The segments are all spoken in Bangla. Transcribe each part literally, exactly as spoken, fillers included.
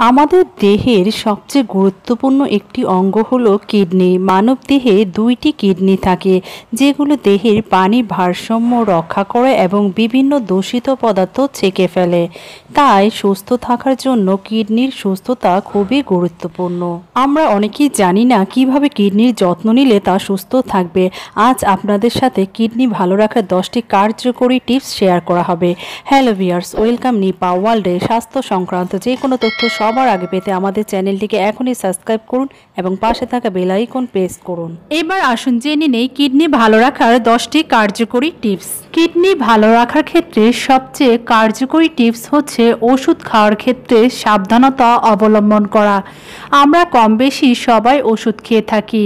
आमादेर देहेर सबचेये गुरुत्वपूर्ण एकटी अंग हलो किडनी। मानव देहे दुईटी किडनी थाके जेगुलो देहेर पानी भारसाम्य रक्षा करे एबं विभिन्न दूषित पदार्थ छेके फेले। ताई सुस्थ थाकार जोन्नो किडनिर सुस्थता खुबई गुरुत्वपूर्ण। आमरा अनेकेई जानि ना किभाबे किडनिर जत्न निले ता सुस्थ थाकबे। आज आपनादेर साथे किडनी भालो राखार दशटी कार्यकरी टिप्स शेयर करा हबे। हेलो भिउयार्स, वेलकाम निपा वर्ल्डे। स्वास्थ्य संक्रांत जे कोनो तथ्य সবার আগে পেতে আমাদের চ্যানেলটিকে এখনই সাবস্ক্রাইব করুন এবং পাশে থাকা বেল আইকন প্রেস করুন। এবার আসুন জেনে নেই কিডনি ভালো রাখার দশটি কার্যকরী টিপস। কিডনি ভালো রাখার ক্ষেত্রে সবচেয়ে কার্যকরী টিপস হচ্ছে ওষুধ খাওয়ার ক্ষেত্রে সাবধানতা অবলম্বন করা। আমরা কম বেশি সবাই ওষুধ খেয়ে থাকি।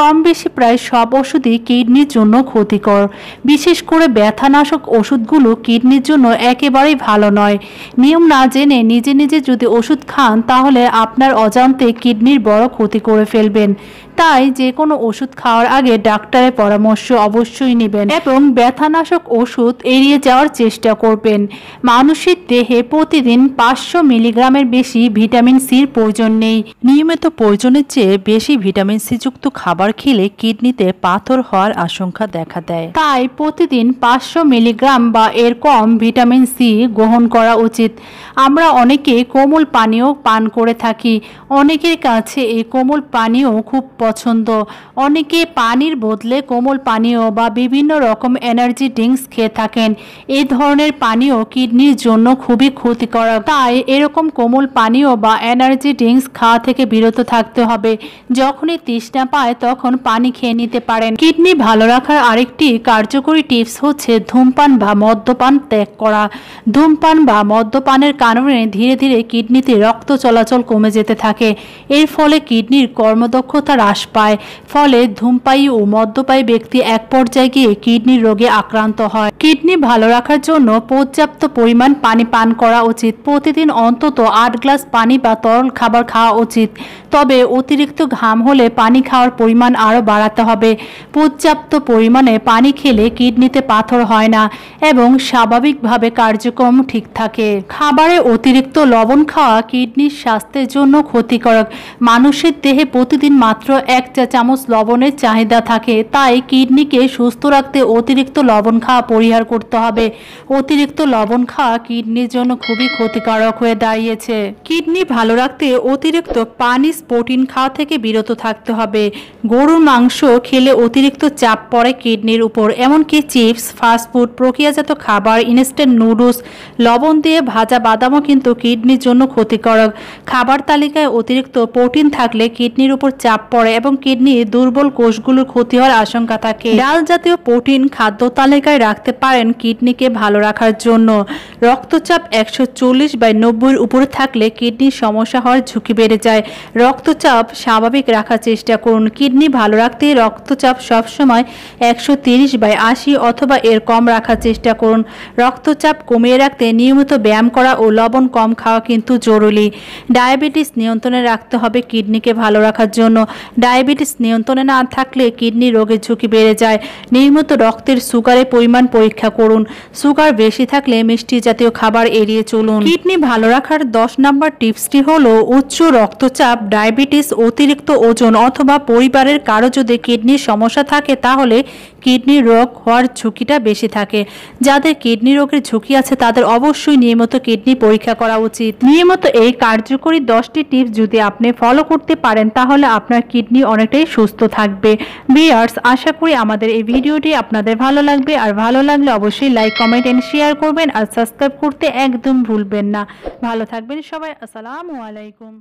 কম বেশি প্রায় সব ওষুধই কিডনির জন্য ক্ষতিকর। বিশেষ করে ব্যথানাশক ওষুধগুলো কিডনির জন্য একেবারেই ভালো নয়। নিয়ম না জেনে নিজে নিজে যদি ওষুধ খান তাহলে আপনার অজান্তে কিডনির বড় ক্ষতি করে ফেলবেন। তাই যে কোনো ওষুধ খাওয়ার আগে ডাক্তারের পরামর্শ অবশ্যই নেবেন এবং ব্যথানাশক ওষুধ এড়িয়ে যাওয়ার চেষ্টা করবেন। মানুষের দেহে প্রতিদিন পাঁচশো মিলিগ্রামের বেশি ভিটামিন সির প্রয়োজন নেই। নিয়মিত প্রয়োজনের চেয়ে বেশি ভিটামিন সি যুক্ত খাবার খেলে কিডনিতে পাথর হওয়ার আশঙ্কা দেখা দেয়। তাই প্রতিদিন পাঁচশো মিলিগ্রাম বা এর কম ভিটামিন সি গ্রহণ করা উচিত। আমরা অনেকে কোমল পানীয় পান করে থাকি। অনেকের কাছে এই কোমল পানীয় খুব পছন্দ। অনেকে পানির বদলে কোমল পানীয় বা বিভিন্ন রকম এনার্জি ড্রিঙ্কস খেয়ে থাকেন। এই ধরনের পানীয় কিডনির জন্য খুবই ক্ষতিকর। তাই এরকম কোমল পানীয় বা এনার্জি ড্রিঙ্কস খাওয়া থেকে বিরত থাকতে হবে। যখনই তৃষ্ণা পায় তখন পানি খেয়ে নিতে পারেন। কিডনি ভালো রাখার আরেকটি কার্যকরী টিপস হচ্ছে ধূমপান বা মদ্যপান ত্যাগ করা। ধূমপান বা মদ্যপানের কারণে ধীরে ধীরে কিডনিতে রক্ত চলাচল কমে যেতে থাকে। এর ফলে কিডনির কর্মদক্ষতা হ্রাস পায়। ফলে ধূমপায়ী ও মদ্যপায়ী ব্যক্তি এক পর্যায়ে গিয়ে কিডনির রোগে আক্রান্ত হয়। কিডনি ভালো রাখার জন্য পর্যাপ্ত পরিমাণ পানি পান করা উচিত। প্রতিদিন অন্তত আট গ্লাস পানি বা তরল খাবার খাওয়া উচিত। তবে অতিরিক্ত ঘাম হলে পানি খাওয়ার পরিমাণ আরও বাড়াতে হবে। পর্যাপ্ত পরিমাণে পানি খেলে কিডনিতে পাথর হয় না এবং স্বাভাবিকভাবে কার্যক্রম ঠিক থাকে। খাবারে অতিরিক্ত লবণ খাওয়া কিডনির স্বাস্থ্যের জন্য ক্ষতিকারক। মানুষের দেহে প্রতিদিন মাত্র এক চা চামচ লবণের চাহিদা থাকে। তাই কিডনিকে সুস্থ রাখতে অতিরিক্ত লবণ খাওয়া পরিহার করতে হবে। অতিরিক্ত লবণ খাওয়া কিডনির জন্য খুবই ক্ষতিকারক হয়ে দাঁড়িয়েছে। কিডনি ভালো রাখতে অতিরিক্ত পানিজ প্রোটিন খাওয়া থেকে বিরত থাকতে হবে। গরুর মাংস খেলে অতিরিক্ত চাপ পড়ে কিডনির উপর। এমনকি চিপস, ফাস্টফুড, প্রক্রিয়াজাত খাবার, ইনস্ট্যান্ট নুডলস, লবণ দিয়ে ভাজা বাদামও কিন্তু কিডনির জন্য ক্ষতিকারক। খাবার তালিকায় অতিরিক্ত প্রোটিন থাকলে কিডনির উপর চাপ পড়ে এবং কিডনির দুর্বল কোষগুলোর ক্ষতি হওয়ার আশঙ্কা থাকে। ডাল জাতীয় প্রোটিন খাদ্য তালিকায় রাখতে পারেন কিডনিকে ভালো রাখার জন্য। রক্তচাপ একশো চল্লিশ বাই নব্বইয়ের উপরে থাকলে কিডনির সমস্যা হওয়ার ঝুঁকি বেড়ে যায়। রক্তচাপ স্বাভাবিক রাখার চেষ্টা করুন। কিডনি ভালো রাখতে রক্তচাপ সবসময় একশো তিরিশ বাই আশি অথবা এর কম রাখার চেষ্টা করুন। রক্তচাপ কমিয়ে রাখতে নিয়মিত ব্যায়াম করা ও লবণ কম খাওয়া কিন্তু জরুরি। ডায়াবেটিস নিয়ন্ত্রণে রাখতে হবে কিডনিকে ভালো রাখার জন্য। ডায়াবেটিস নিয়ন্ত্রণে না থাকলে কিডনি রোগের ঝুঁকি বেড়ে যায়। নিয়মিত রক্তের সুগারের পরিমাণ পরীক্ষা করুন। সুগার বেশি থাকলে মিষ্টি জাতীয় খাবার এড়িয়ে চলুন। কিডনি ভালো রাখার দশ নম্বর টিপসটি হলো উচ্চ রক্তচাপ, ডায়াবেটিস, অতিরিক্ত ওজন অথবা পরিবারের কারো যদি কিডনির সমস্যা থাকে তাহলে কিডনি রোগ হওয়ার ঝুঁকিটা বেশি থাকে। যাদের কিডনি রোগের ঝুঁকি আছে তাদের অবশ্যই নিয়মিত কিডনি পরীক্ষা করা উচিত। নিয়মিত এই কার্যকরী দশটি টিপস যদি আপনি ফলো করতে পারেন তাহলে আপনার কিডনি অনেকটাই সুস্থ থাকবে। ভিউয়ার্স, আশা করি আমাদের এই ভিডিওটি আপনাদের ভালো লাগবে। আর ভালো লাগলে অবশ্যই লাইক, কমেন্ট এন্ড শেয়ার করবেন। আর সাবস্ক্রাইব করতে একদম ভুলবেন না। ভালো থাকবেন সবাই। আসসালামু আলাইকুম।